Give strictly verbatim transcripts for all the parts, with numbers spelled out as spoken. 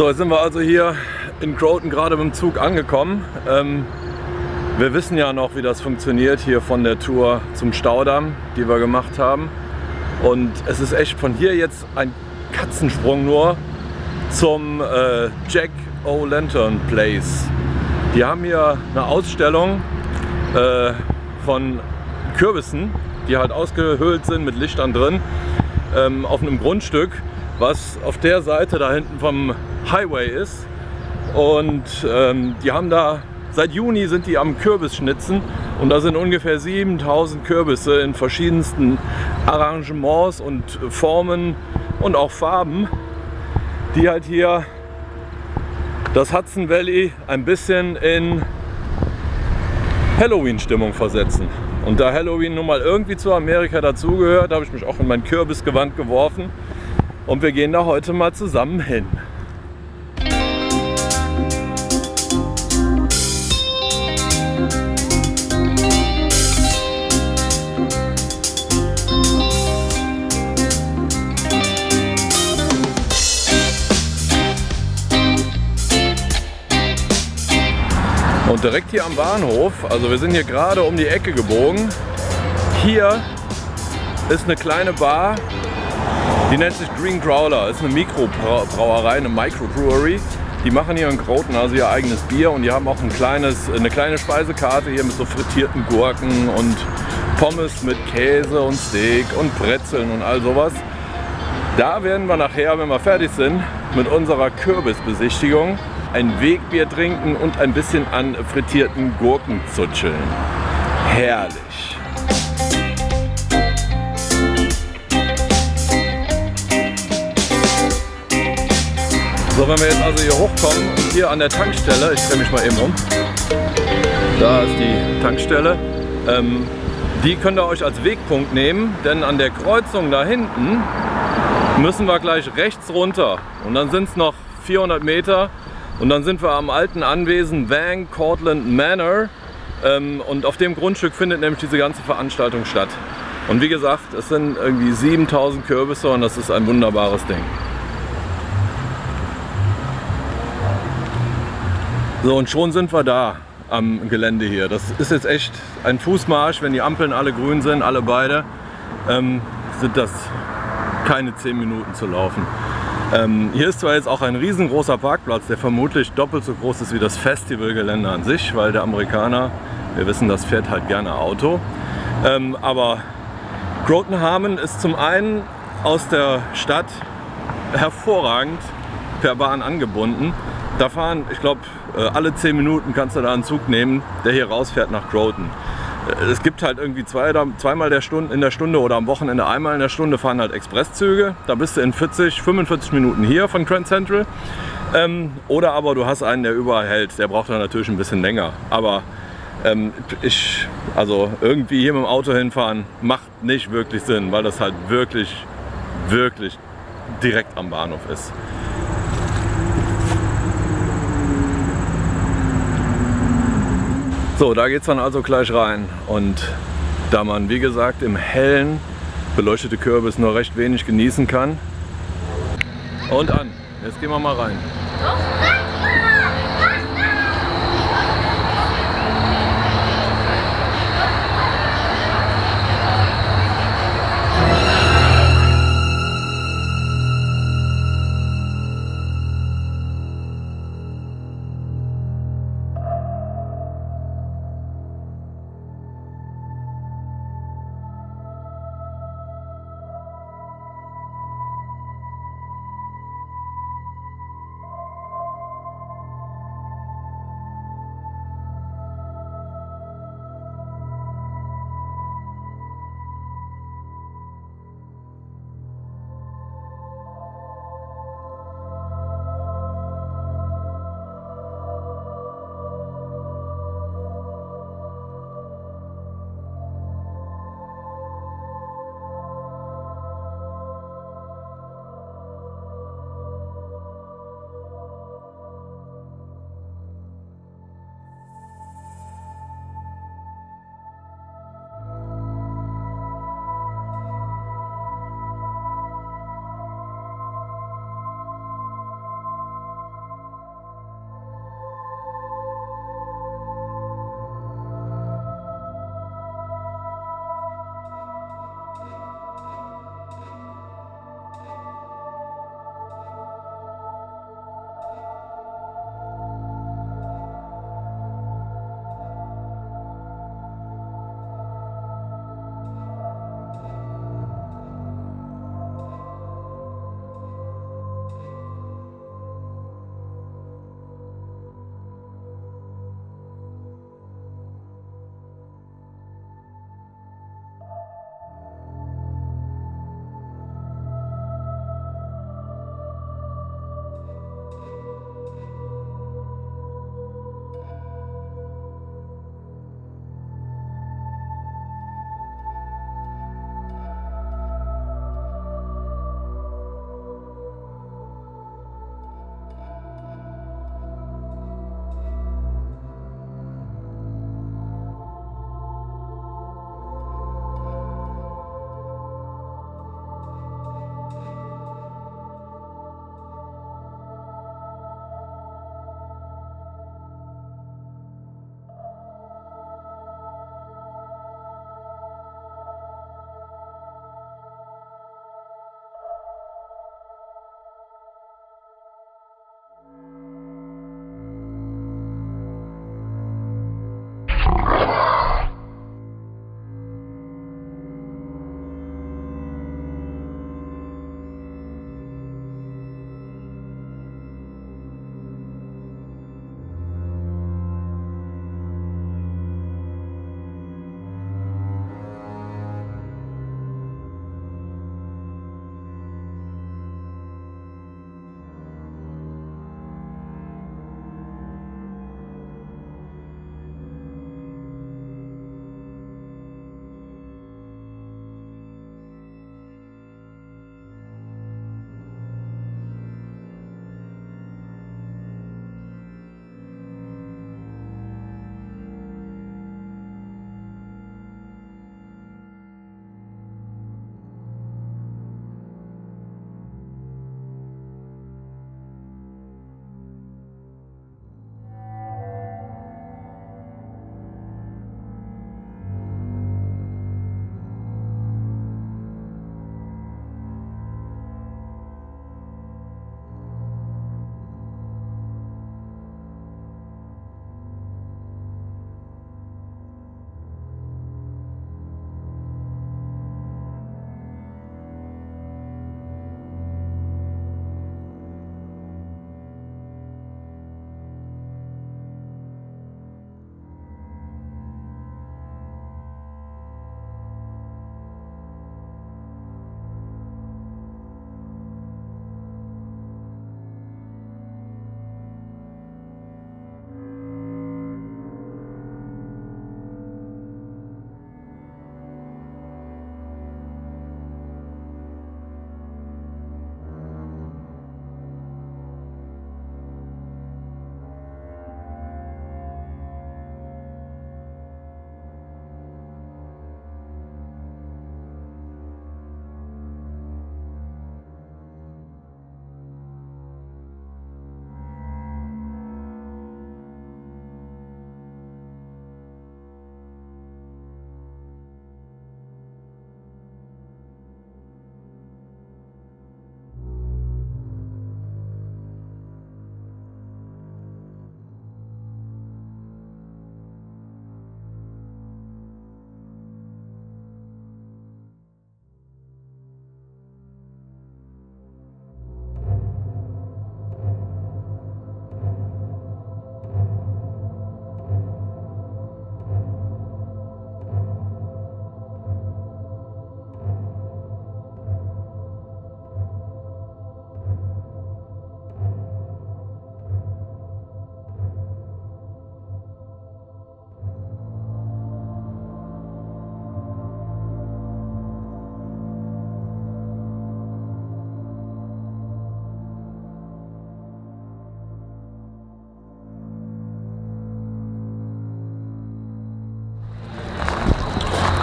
So, jetzt sind wir also hier in Croton gerade mit dem Zug angekommen. Ähm, wir wissen ja noch, wie das funktioniert hier von der Tour zum Staudamm, die wir gemacht haben. Und es ist echt von hier jetzt ein Katzensprung nur zum äh, Jack O'Lantern Place. Die haben hier eine Ausstellung äh, von Kürbissen, die halt ausgehöhlt sind mit Lichtern drin, ähm, auf einem Grundstück, was auf der Seite da hinten vom Highway ist. Und ähm, die haben da, seit Juni sind die am Kürbisschnitzen, und da sind ungefähr siebentausend Kürbisse in verschiedensten Arrangements und Formen und auch Farben, die halt hier das Hudson Valley ein bisschen in Halloween-Stimmung versetzen. Und da Halloween nun mal irgendwie zu Amerika dazugehört, habe ich mich auch in mein Kürbisgewand geworfen, und wir gehen da heute mal zusammen hin. Und direkt hier am Bahnhof, also wir sind hier gerade um die Ecke gebogen, hier ist eine kleine Bar, die nennt sich Green Growler, ist eine Mikrobrauerei, eine Microbrewery. Die machen hier in Croton also ihr eigenes Bier, und die haben auch ein kleines, eine kleine Speisekarte hier mit so frittierten Gurken und Pommes mit Käse und Steak und Brezeln und all sowas. Da werden wir nachher, wenn wir fertig sind mit unserer Kürbisbesichtigung, ein Wegbier trinken und ein bisschen an frittierten Gurken zutscheln. Herrlich! So, wenn wir jetzt also hier hochkommen, hier an der Tankstelle, ich drehe mich mal eben um, da ist die Tankstelle, ähm, die könnt ihr euch als Wegpunkt nehmen, denn an der Kreuzung da hinten müssen wir gleich rechts runter, und dann sind es noch vierhundert Meter. Und dann sind wir am alten Anwesen Van Cortlandt Manor, ähm, und auf dem Grundstück findet nämlich diese ganze Veranstaltung statt. Und wie gesagt, es sind irgendwie siebentausend Kürbisse, und das ist ein wunderbares Ding. So, und schon sind wir da am Gelände hier. Das ist jetzt echt ein Fußmarsch, wenn die Ampeln alle grün sind, alle beide, ähm, sind das keine zehn Minuten zu laufen. Ähm, hier ist zwar jetzt auch ein riesengroßer Parkplatz, der vermutlich doppelt so groß ist wie das Festivalgelände an sich, weil der Amerikaner, wir wissen, das fährt halt gerne Auto. Ähm, aber Croton-Harmon ist zum einen aus der Stadt hervorragend per Bahn angebunden. Da fahren, ich glaube, alle zehn Minuten kannst du da einen Zug nehmen, der hier rausfährt nach Croton. Es gibt halt irgendwie zwei, zweimal der Stunde, in der Stunde oder am Wochenende einmal in der Stunde fahren halt Expresszüge. Da bist du in vierzig, fünfundvierzig Minuten hier von Grand Central. Ähm, oder aber du hast einen, der überall hält. Der braucht dann natürlich ein bisschen länger. Aber ähm, ich, also irgendwie hier mit dem Auto hinfahren macht nicht wirklich Sinn, weil das halt wirklich, wirklich direkt am Bahnhof ist. So, da geht es dann also gleich rein, und da man, wie gesagt, im hellen beleuchtete Kürbis nur recht wenig genießen kann. Und an, jetzt gehen wir mal rein.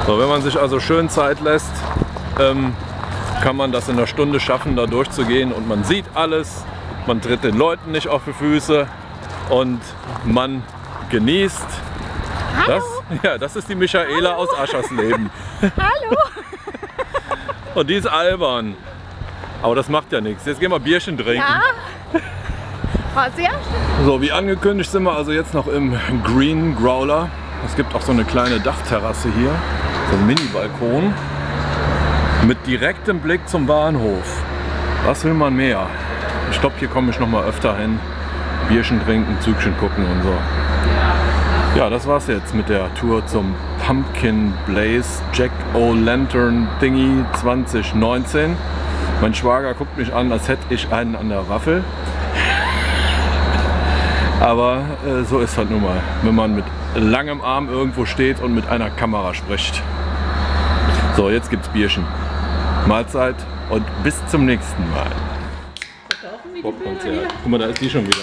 So, wenn man sich also schön Zeit lässt, ähm, kann man das in einer Stunde schaffen, da durchzugehen, und man sieht alles, man tritt den Leuten nicht auf die Füße und man genießt. Hallo. Das, ja, das ist die Michaela. Hallo. Aus Aschersleben. Hallo! Und die ist albern. Aber das macht ja nichts. Jetzt gehen wir Bierchen trinken. Ja. So, wie angekündigt sind wir also jetzt noch im Green Growler. Es gibt auch so eine kleine Dachterrasse hier, so ein Mini-Balkon mit direktem Blick zum Bahnhof. Was will man mehr? Ich glaube, hier komme ich noch mal öfter hin. Bierchen trinken, Zügchen gucken und so. Ja, das war's jetzt mit der Tour zum Pumpkin Blaze Jack-O-Lantern-Dingy zwanzig neunzehn. Mein Schwager guckt mich an, als hätte ich einen an der Waffel. Aber äh, so ist halt nun mal, wenn man mit langem Arm irgendwo steht und mit einer Kamera spricht. So, jetzt gibt's Bierchen. Mahlzeit und bis zum nächsten Mal. Popkonzert. Guck mal, da ist die schon wieder.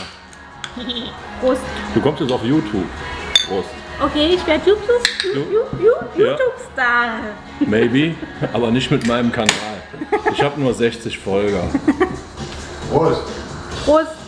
Prost. Du kommst jetzt auf YouTube. Prost. Okay, ich werde YouTube-Star. Maybe, aber nicht mit meinem Kanal. Ich habe nur sechzig Folger. Prost. Prost.